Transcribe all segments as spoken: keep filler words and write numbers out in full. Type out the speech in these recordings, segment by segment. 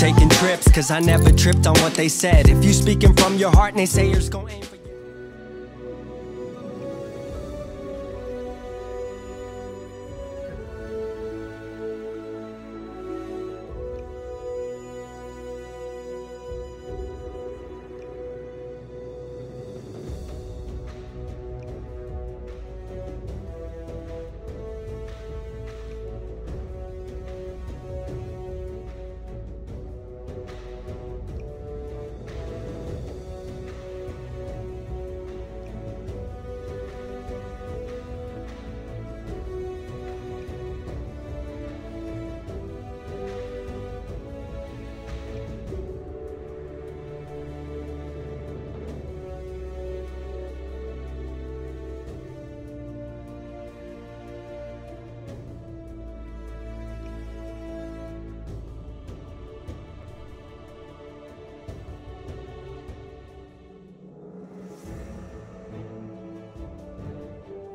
taking trips, cause I never tripped on what they said. If you speaking from your heart and they say you're gonna aim for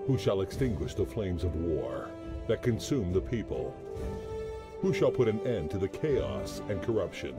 who shall extinguish the flames of war that consume the people? Who shall put an end to the chaos and corruption?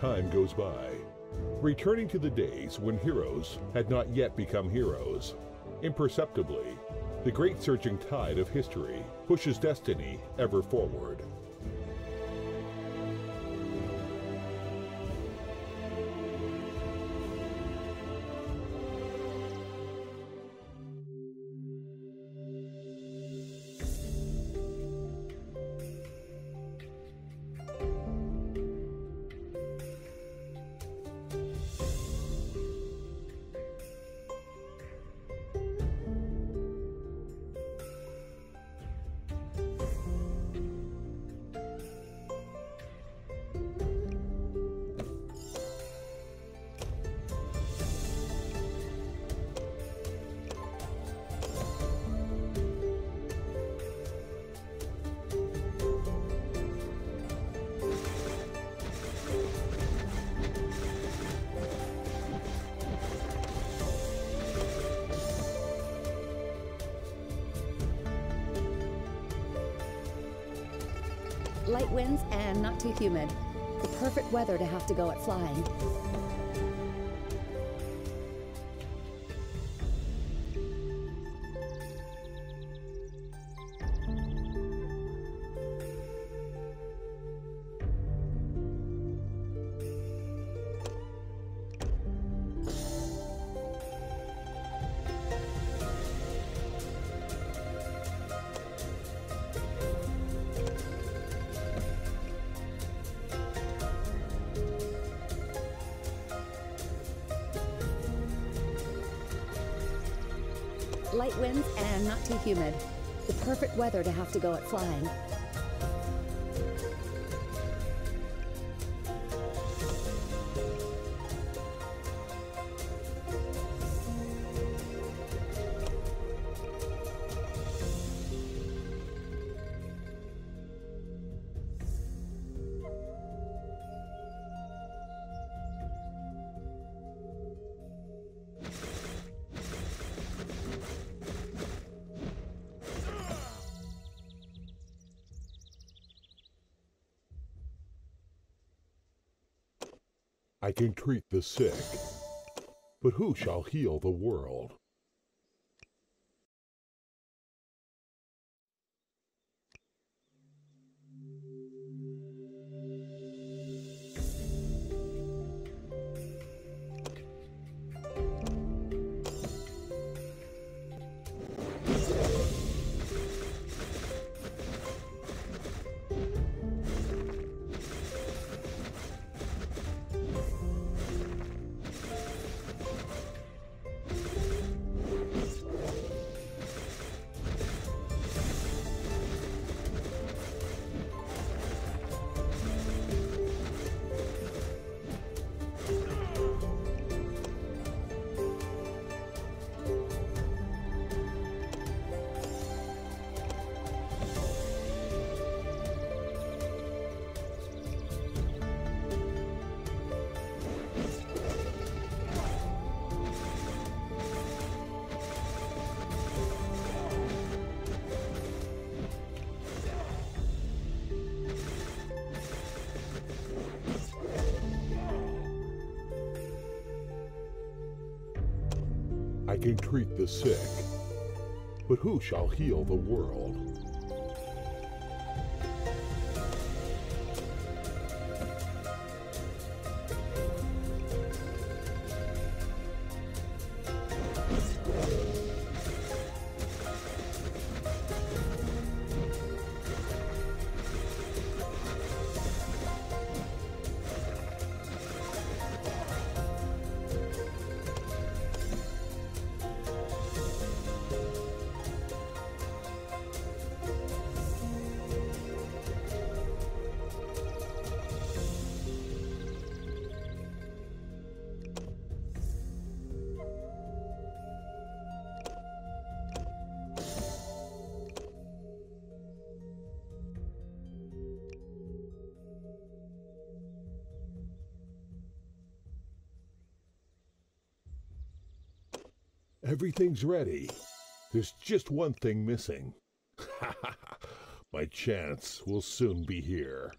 Time goes by, returning to the days when heroes had not yet become heroes. Imperceptibly, the great surging tide of history pushes destiny ever forward. Light winds and not too humid. The perfect weather to have to go at flying. Light winds and not too humid. The perfect weather to have to go at flying. I can treat the sick, but who shall heal the world? I can treat the sick, but who shall heal the world? Everything's ready. There's just one thing missing. Ha ha ha! My chance will soon be here.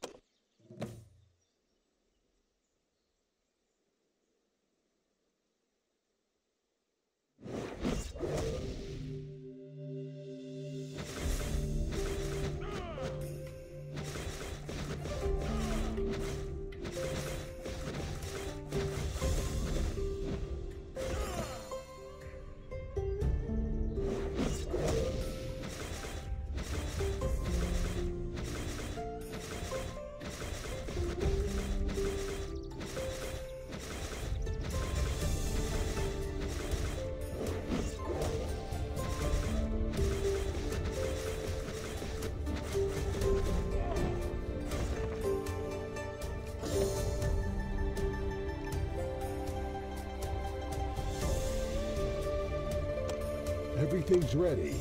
Everything's ready.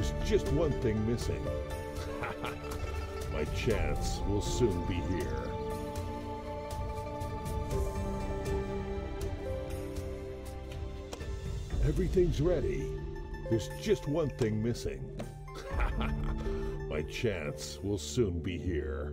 There's just one thing missing. Ha ha! My chance will soon be here. Everything's ready. There's just one thing missing. Ha ha! My chance will soon be here.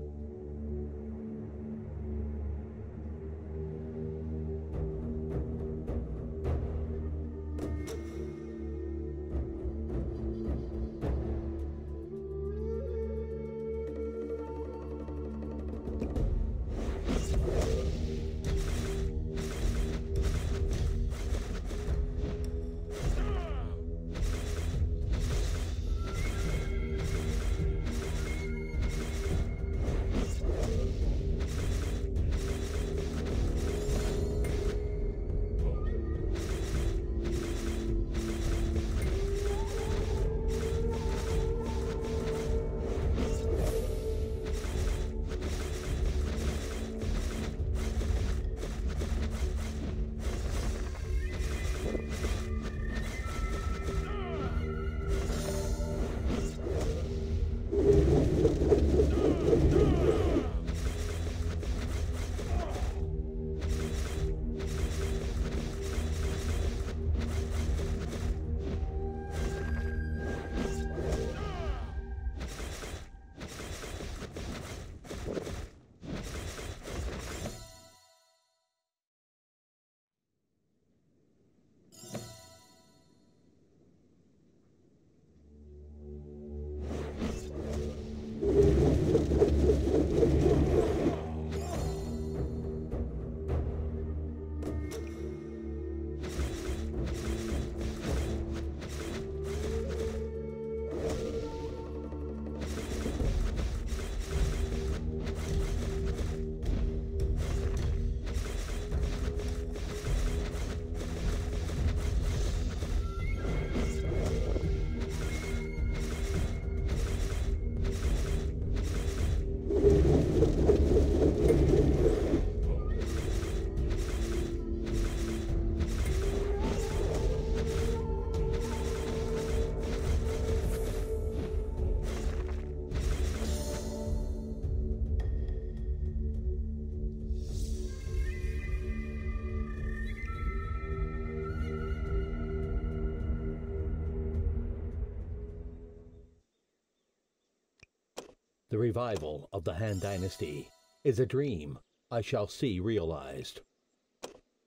The revival of the Han Dynasty is a dream I shall see realized.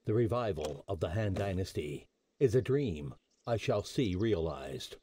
The revival of the Han Dynasty is a dream I shall see realized.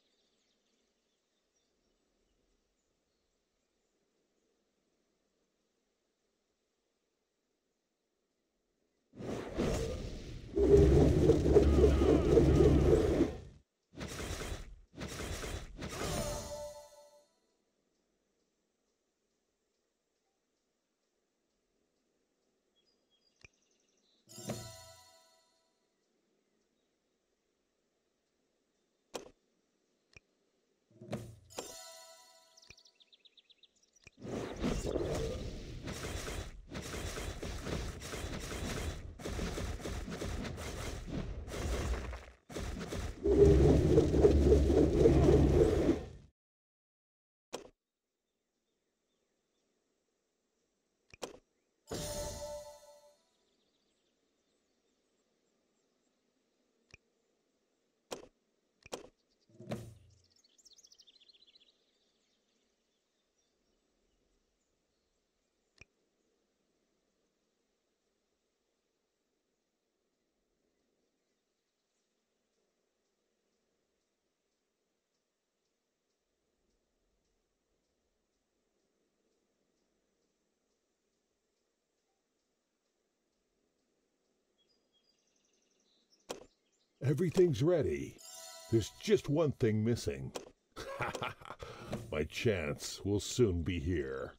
Everything's ready. There's just one thing missing. Ha ha ha! My chance will soon be here.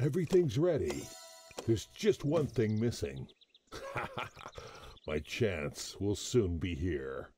Everything's ready. There's just one thing missing. Ha ha ha! My chance will soon be here.